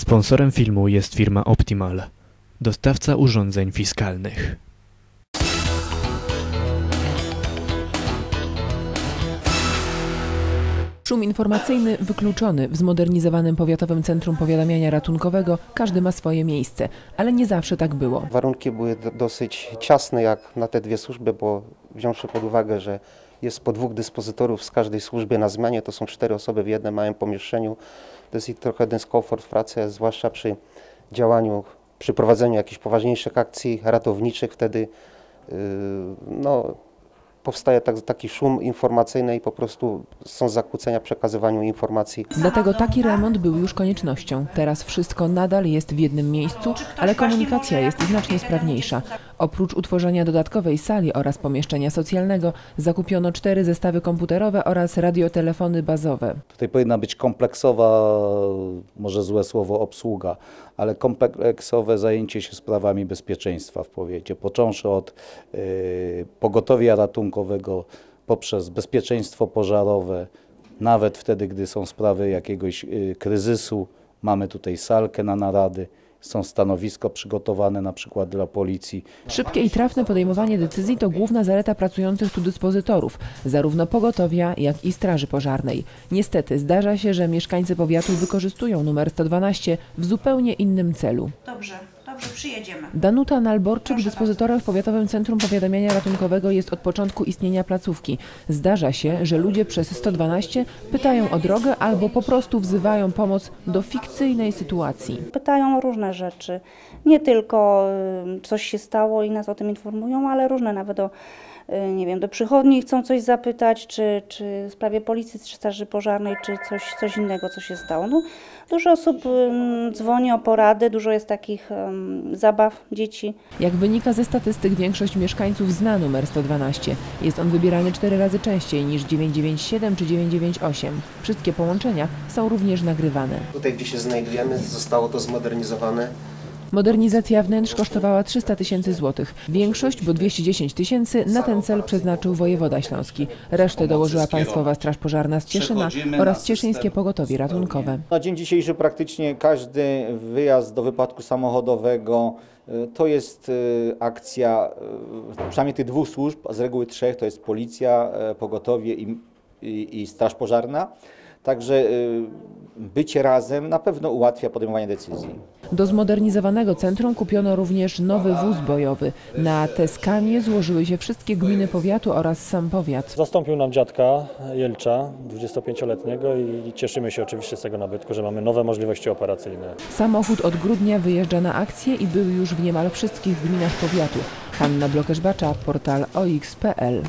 Sponsorem filmu jest firma Optimal, dostawca urządzeń fiskalnych. Szum informacyjny wykluczony w zmodernizowanym Powiatowym Centrum Powiadamiania Ratunkowego każdy ma swoje miejsce, ale nie zawsze tak było. Warunki były dosyć ciasne jak na te dwie służby, bo wziąwszy pod uwagę, że jest po dwóch dyspozytorów z każdej służby na zmianie, to są cztery osoby w jednym małym pomieszczeniu. To jest ich trochę dyskomfort w pracy, zwłaszcza przy działaniu, przy prowadzeniu jakichś poważniejszych akcji ratowniczych. Wtedy powstaje taki szum informacyjny i po prostu są zakłócenia w przekazywaniu informacji. Dlatego taki remont był już koniecznością. Teraz wszystko nadal jest w jednym miejscu, ale komunikacja jest znacznie sprawniejsza. Oprócz utworzenia dodatkowej sali oraz pomieszczenia socjalnego zakupiono 4 zestawy komputerowe oraz radiotelefony bazowe. Tutaj powinna być kompleksowa, może złe słowo, obsługa, ale kompleksowe zajęcie się sprawami bezpieczeństwa w powiecie, począwszy od pogotowia ratunkowego poprzez bezpieczeństwo pożarowe, nawet wtedy, gdy są sprawy jakiegoś kryzysu, mamy tutaj salkę na narady. Są stanowisko przygotowane na przykład dla policji. Szybkie i trafne podejmowanie decyzji to główna zaleta pracujących tu dyspozytorów, zarówno pogotowia, jak i straży pożarnej. Niestety zdarza się, że mieszkańcy powiatu wykorzystują numer 112 w zupełnie innym celu. Dobrze, przyjedziemy. Danuta Nalborczyk, dyspozytorem w Powiatowym Centrum Powiadamiania Ratunkowego, jest od początku istnienia placówki. Zdarza się, że ludzie przez 112 pytają o drogę albo po prostu wzywają pomoc do fikcyjnej sytuacji. Pytają różne rzeczy, nie tylko coś się stało i nas o tym informują, ale różne, nawet o, nie wiem, do przychodni chcą coś zapytać, czy w sprawie policji, czy straży pożarnej, czy coś innego, co się stało. No, dużo osób dzwoni o porady, dużo jest takich zabaw dzieci. Jak wynika ze statystyk, większość mieszkańców zna numer 112. Jest on wybierany 4 razy częściej niż 997 czy 998. Wszystkie połączenia są również nagrywane. Tutaj, gdzie się znajdujemy, zostało to zmodernizowane. Modernizacja wnętrz kosztowała 300 000 złotych. Większość, bo 210 000, na ten cel przeznaczył wojewoda śląski. Resztę dołożyła Państwowa Straż Pożarna z Cieszyna oraz Cieszyńskie Pogotowie Ratunkowe. Na dzień dzisiejszy praktycznie każdy wyjazd do wypadku samochodowego to jest akcja przynajmniej tych dwóch służb, a z reguły 3, to jest policja, pogotowie i straż pożarna. Także bycie razem na pewno ułatwia podejmowanie decyzji. Do zmodernizowanego centrum kupiono również nowy wóz bojowy. Na te skanie złożyły się wszystkie gminy powiatu oraz sam powiat. Zastąpił nam dziadka Jelcza, 25-letniego, i cieszymy się oczywiście z tego nabytku, że mamy nowe możliwości operacyjne. Samochód od grudnia wyjeżdża na akcję i był już w niemal wszystkich gminach powiatu. Hanna Blokesz-Bacza, portal ox.pl.